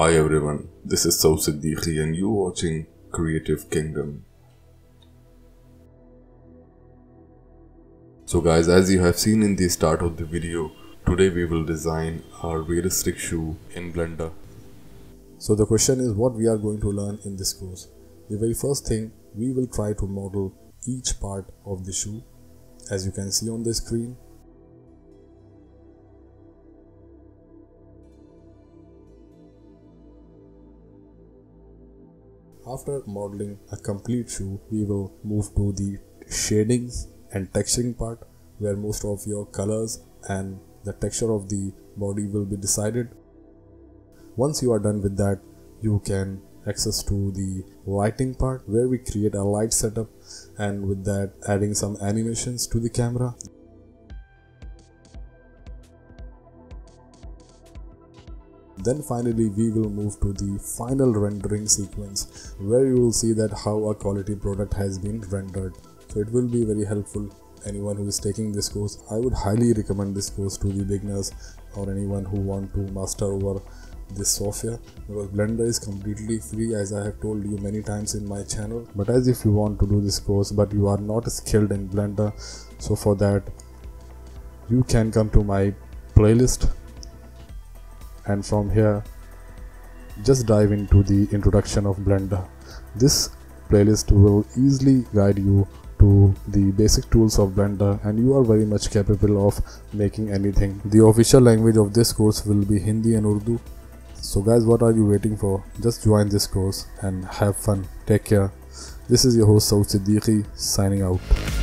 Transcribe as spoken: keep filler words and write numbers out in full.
Hi everyone, this is Saud Siddiqui and you're watching Creative Kingdom. So guys, as you have seen in the start of the video, today we will design our realistic shoe in Blender. So the question is what we are going to learn in this course. The very first thing, we will try to model each part of the shoe as you can see on the screen. After modeling a complete shoe, we will move to the shading and texturing part where most of your colors and the texture of the body will be decided. Once you are done with that, you can access to the lighting part where we create a light setup and with that adding some animations to the camera. Then finally we will move to the final rendering sequence where you will see that how a quality product has been rendered. So it will be very helpful. Anyone who is taking this course, I would highly recommend this course to the beginners or anyone who want to master over this software, because Blender is completely free as I have told you many times in my channel. But as if you want to do this course but you are not skilled in Blender, so for that you can come to my playlist and from here just dive into the introduction of Blender. This playlist will easily guide you to the basic tools of Blender and you are very much capable of making anything. The official language of this course will be Hindi and Urdu. So guys, what are you waiting for? Just join this course and have fun. Take care. This is your host Saud Siddiqui signing out.